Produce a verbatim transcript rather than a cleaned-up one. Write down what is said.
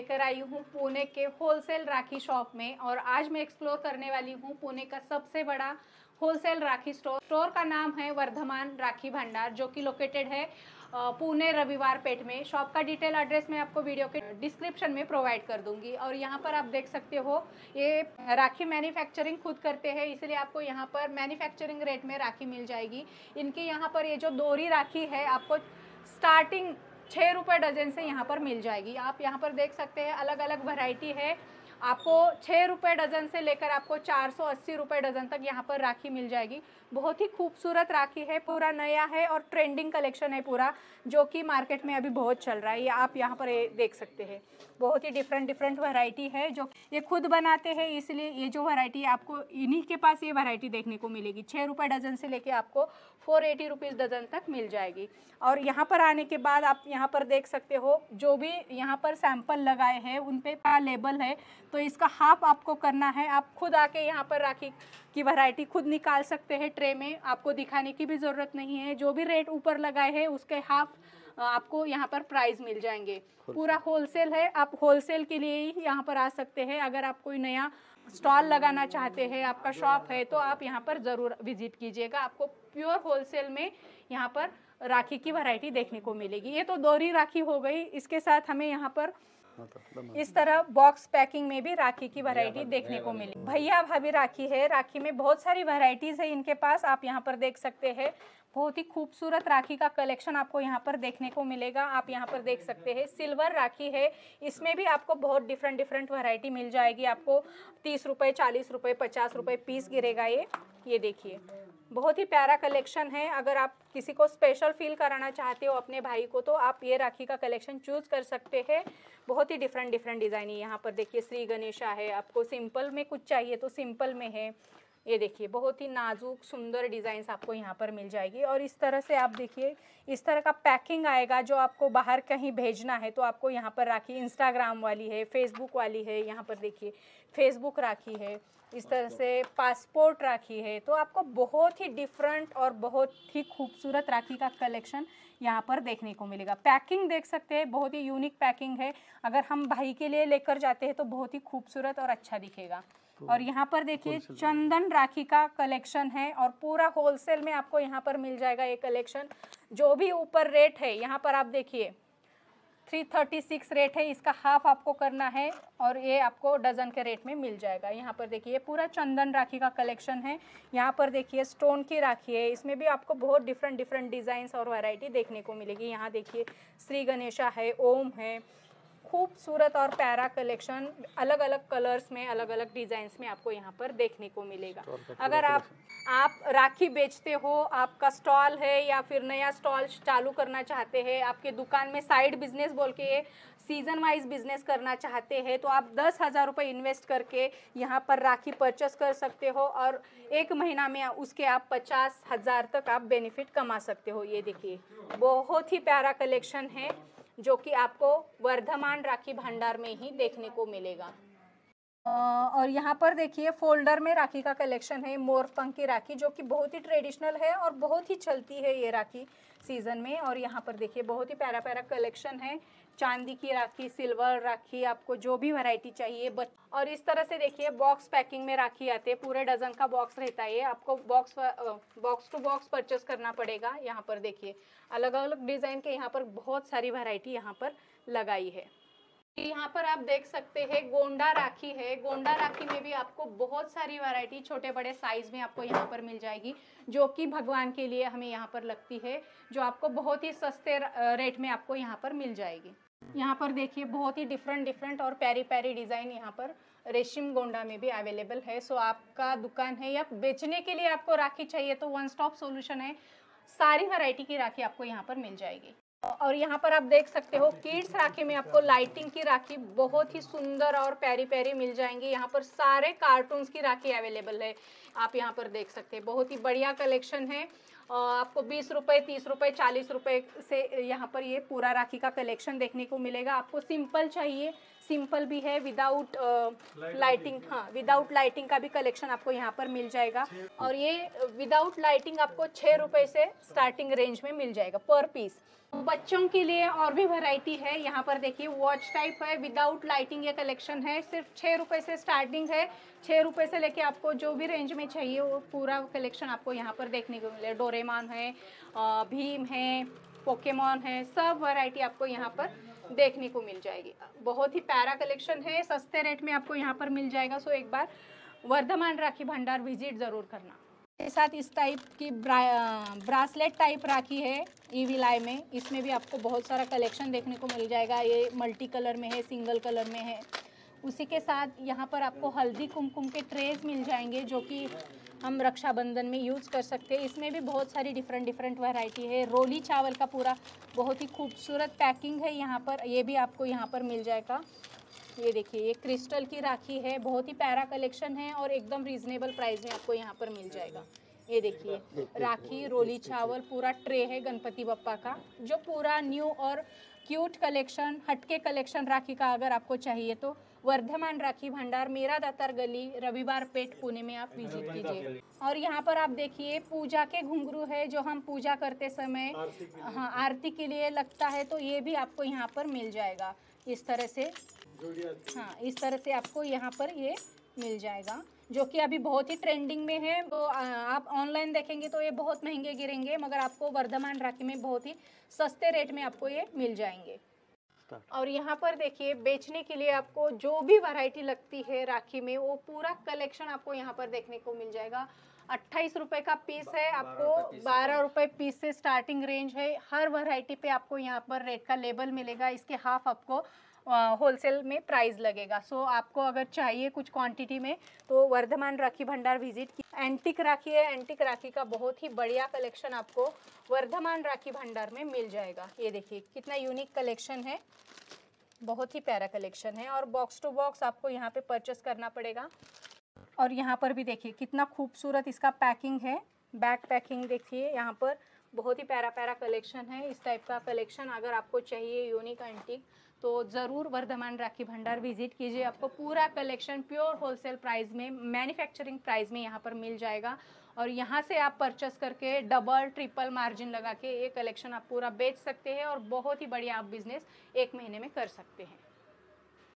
लेकर आई हूँ पुणे के होलसेल राखी शॉप में, और आज मैं एक्सप्लोर करने वाली हूँ पुणे का सबसे बड़ा होलसेल राखी स्टोर। स्टोर का नाम है वर्धमान राखी भंडार, जो कि लोकेटेड है पुणे रविवार पेठ में। शॉप का डिटेल एड्रेस मैं आपको वीडियो के डिस्क्रिप्शन में प्रोवाइड कर दूंगी। और यहाँ पर आप देख सकते हो ये राखी मैन्युफैक्चरिंग खुद करते हैं, इसलिए आपको यहाँ पर मैन्युफैक्चरिंग रेट में राखी मिल जाएगी। इनके यहाँ पर ये जो दोहरी राखी है आपको स्टार्टिंग छः रुपये डजन से यहाँ पर मिल जाएगी। आप यहाँ पर देख सकते हैं अलग अलग वैरायटी है, आपको छः रुपये डज़न से लेकर आपको चार सौ अस्सी रुपये डज़न तक यहाँ पर राखी मिल जाएगी। बहुत ही खूबसूरत राखी है, पूरा नया है और ट्रेंडिंग कलेक्शन है पूरा, जो कि मार्केट में अभी बहुत चल रहा है। ये आप यहाँ पर ये देख सकते हैं, बहुत ही डिफरेंट डिफरेंट वैरायटी है, जो ये खुद बनाते हैं, इसलिए ये जो वैरायटी है आपको इन्हीं के पास ये वैरायटी देखने को मिलेगी। छः रुपये डज़न से लेकर आपको फोर एटी रुपीज़ डज़न तक मिल जाएगी। और यहाँ पर आने के बाद आप यहाँ पर देख सकते हो जो भी यहाँ पर सैंपल लगाए हैं उन पर क्या लेबल है, तो इसका हाफ आपको करना है। आप खुद आके यहाँ पर राखी की वैरायटी खुद निकाल सकते हैं ट्रे में, आपको दिखाने की भी ज़रूरत नहीं है। जो भी रेट ऊपर लगाए हैं उसके हाफ आपको यहाँ पर प्राइस मिल जाएंगे। पूरा होलसेल है, आप होलसेल के लिए ही यहाँ पर आ सकते हैं। अगर आप कोई नया स्टॉल लगाना चाहते हैं, आपका शॉप है, तो आप यहाँ पर ज़रूर विजिट कीजिएगा। आपको प्योर होलसेल में यहाँ पर राखी की वैरायटी देखने को मिलेगी। ये तो दोहरी राखी हो गई, इसके साथ हमें यहाँ पर इस तरह बॉक्स पैकिंग में भी राखी की वैरायटी देखने को मिली। भैया भाभी राखी है, राखी में बहुत सारी वैरायटीज है इनके पास। आप यहाँ पर देख सकते हैं बहुत ही खूबसूरत राखी का कलेक्शन आपको यहाँ पर देखने को मिलेगा। आप यहाँ पर देख सकते हैं सिल्वर राखी है, इसमें भी आपको बहुत डिफरेंट डिफरेंट वैरायटी मिल जाएगी। आपको तीस रुपये, चालीस रुपये, पचास रुपये पीस गिरेगा। ये ये देखिए बहुत ही प्यारा कलेक्शन है। अगर आप किसी को स्पेशल फील कराना चाहते हो अपने भाई को, तो आप ये राखी का कलेक्शन चूज़ कर सकते हैं। बहुत ही डिफरेंट डिफरेंट डिज़ाइन है। यहाँ पर देखिए श्री गणेशा है, आपको सिंपल में कुछ चाहिए तो सिंपल में है। ये देखिए बहुत ही नाजुक सुंदर डिज़ाइंस आपको यहाँ पर मिल जाएगी। और इस तरह से आप देखिए इस तरह का पैकिंग आएगा, जो आपको बाहर कहीं भेजना है तो आपको यहाँ पर राखी इंस्टाग्राम वाली है, फेसबुक वाली है। यहाँ पर देखिए फेसबुक राखी है, इस तरह से पासपोर्ट राखी है। तो आपको बहुत ही डिफरेंट और बहुत ही खूबसूरत राखी का कलेक्शन यहाँ पर देखने को मिलेगा। पैकिंग देख सकते हैं, बहुत ही यूनिक पैकिंग है। अगर हम भाई के लिए लेकर जाते हैं तो बहुत ही खूबसूरत और अच्छा दिखेगा। और यहाँ पर देखिए चंदन राखी का कलेक्शन है, और पूरा होलसेल में आपको यहाँ पर मिल जाएगा ये कलेक्शन। जो भी ऊपर रेट है यहाँ पर आप देखिए तीन सौ छत्तीस रेट है, इसका हाफ आपको करना है और ये आपको डजन के रेट में मिल जाएगा। यहाँ पर देखिए पूरा चंदन राखी का कलेक्शन है। यहाँ पर देखिए स्टोन की राखी है, इसमें भी आपको बहुत डिफरेंट डिफरेंट डिज़ाइंस और वैरायटी देखने को मिलेगी। यहाँ देखिए श्री गणेशा है, ओम है। खूबसूरत और प्यारा कलेक्शन अलग अलग कलर्स में, अलग अलग डिज़ाइंस में आपको यहाँ पर देखने को मिलेगा। अगर आप आप राखी बेचते हो, आपका स्टॉल है या फिर नया स्टॉल चालू करना चाहते हैं, आपके दुकान में साइड बिजनेस बोल के सीज़न वाइज बिजनेस करना चाहते हैं, तो आप दस हज़ार रुपये इन्वेस्ट करके यहाँ पर राखी परचेस कर सकते हो, और एक महीना में उसके आप पचास हज़ार तक आप बेनिफिट कमा सकते हो। ये देखिए बहुत ही प्यारा कलेक्शन है, जो कि आपको वर्धमान राखी भंडार में ही देखने को मिलेगा। और यहाँ पर देखिए फोल्डर में राखी का कलेक्शन है, मोर पंख की राखी, जो कि बहुत ही ट्रेडिशनल है और बहुत ही चलती है ये राखी सीज़न में। और यहाँ पर देखिए बहुत ही प्यारा प्यारा कलेक्शन है, चांदी की राखी, सिल्वर राखी, आपको जो भी वैरायटी चाहिए। बच और इस तरह से देखिए बॉक्स पैकिंग में राखी आते हैं, पूरे डजन का बॉक्स रहता है। आपको box box to box purchase करना पड़ेगा। यहाँ पर देखिए अलग अलग डिज़ाइन के यहाँ पर बहुत सारी वैरायटी यहाँ पर लगाई है। यहाँ पर आप देख सकते हैं गोंडा राखी है। गोंडा राखी में भी आपको बहुत सारी वैरायटी छोटे बड़े साइज में आपको यहाँ पर मिल जाएगी, जो कि भगवान के लिए हमें यहाँ पर लगती है, जो आपको बहुत ही सस्ते रेट में आपको यहाँ पर मिल जाएगी। यहाँ पर देखिए बहुत ही डिफरेंट डिफरेंट और प्यारी प्यारी डिज़ाइन यहाँ पर रेशम गोंडा में भी अवेलेबल है। सो आपका दुकान है या बेचने के लिए आपको राखी चाहिए तो वन स्टॉप सोल्यूशन है, सारी वैरायटी की राखी आपको यहाँ पर मिल जाएगी। और यहाँ पर आप देख सकते हो किड्स राखी में आपको लाइटिंग की राखी बहुत ही सुंदर और प्यारी प्यारी मिल जाएंगी। यहाँ पर सारे कार्टून्स की राखी अवेलेबल है, आप यहाँ पर देख सकते हैं बहुत ही बढ़िया कलेक्शन है। आपको बीस रुपये, तीस रुपये, चालीस रुपये से यहाँ पर ये पूरा राखी का कलेक्शन देखने को मिलेगा। आपको सिंपल चाहिए, सिंपल भी है, विदाउट लाइटिंग, हाँ विदाउट लाइटिंग का भी कलेक्शन आपको यहाँ पर मिल जाएगा। और ये विदाउट लाइटिंग आपको छः रुपये से स्टार्टिंग रेंज में मिल जाएगा पर पीस। बच्चों के लिए और भी वैरायटी है, यहाँ पर देखिए वॉच टाइप है, विदाउट लाइटिंग ये कलेक्शन है, सिर्फ छः रुपये से स्टार्टिंग है। छः रुपये से लेके आपको जो भी रेंज में चाहिए वो पूरा कलेक्शन आपको यहाँ पर देखने को मिले। डोरेमॉन है, भीम है, पोकेमॉन है, सब वैरायटी आपको यहाँ पर देखने को मिल जाएगी। बहुत ही प्यारा कलेक्शन है, सस्ते रेट में आपको यहाँ पर मिल जाएगा। सो एक बार वर्धमान राखी भंडार विजिट ज़रूर करना। इसके साथ इस टाइप की ब्रासलेट टाइप राखी है ईवीलाई में, इसमें भी आपको बहुत सारा कलेक्शन देखने को मिल जाएगा। ये मल्टी कलर में है, सिंगल कलर में है। उसी के साथ यहाँ पर आपको हल्दी कुमकुम के ट्रेज मिल जाएंगे जो कि हम रक्षाबंधन में यूज़ कर सकते हैं। इसमें भी बहुत सारी डिफरेंट डिफरेंट वैरायटी है। रोली चावल का पूरा बहुत ही खूबसूरत पैकिंग है यहाँ पर, ये भी आपको यहाँ पर मिल जाएगा। ये देखिए ये क्रिस्टल की राखी है, बहुत ही प्यारा कलेक्शन है और एकदम रीजनेबल प्राइस में आपको यहाँ पर मिल जाएगा। ये देखिए राखी, रोली चावल, पूरा ट्रे है गणपति बप्पा का। जो पूरा न्यू और क्यूट कलेक्शन, हटके कलेक्शन राखी का अगर आपको चाहिए तो वर्धमान राखी भंडार, मेरा दातार गली, रविवार पेठ, पुणे में आप विजिट कीजिए। और यहाँ पर आप देखिए पूजा के घुंघरू है, जो हम पूजा करते समय हाँ आरती के लिए लगता है, तो ये भी आपको यहाँ पर मिल जाएगा। इस तरह से हाँ इस तरह से आपको यहाँ पर ये मिल जाएगा, जो कि अभी बहुत ही ट्रेंडिंग में है। तो आप ऑनलाइन देखेंगे तो ये बहुत महंगे गिरेंगे, मगर आपको वर्धमान राखी में बहुत ही सस्ते रेट में आपको ये मिल जाएंगे। और यहाँ पर देखिए बेचने के लिए आपको जो भी वैरायटी लगती है राखी में वो पूरा कलेक्शन आपको यहाँ पर देखने को मिल जाएगा। अट्ठाईस रुपये का पीस है, आपको बारह रुपये पीस से स्टार्टिंग रेंज है। हर वैरायटी पे आपको यहाँ पर रेट का लेबल मिलेगा, इसके हाफ आपको होलसेल में प्राइस लगेगा। सो आपको अगर चाहिए कुछ क्वांटिटी में तो वर्धमान राखी भंडार विजिट की। एंटीक राखी है, एंटीक राखी का बहुत ही बढ़िया कलेक्शन आपको वर्धमान राखी भंडार में मिल जाएगा। ये देखिए कितना यूनिक कलेक्शन है, बहुत ही प्यारा कलेक्शन है और बॉक्स टू बॉक्स आपको यहाँ पे परचेस करना पड़ेगा। और यहाँ पर भी देखिए कितना खूबसूरत इसका पैकिंग है, बैक पैकिंग देखिए यहाँ पर बहुत ही प्यारा प्यारा कलेक्शन है। इस टाइप का कलेक्शन अगर आपको चाहिए यूनिक एंटीक तो ज़रूर वर्धमान राखी भंडार विजिट कीजिए। आपको पूरा कलेक्शन प्योर होलसेल प्राइस में, मैन्युफैक्चरिंग प्राइस में यहाँ पर मिल जाएगा। और यहाँ से आप परचेस करके डबल ट्रिपल मार्जिन लगा के ये कलेक्शन आप पूरा बेच सकते हैं और बहुत ही बढ़िया आप बिजनेस एक महीने में कर सकते हैं।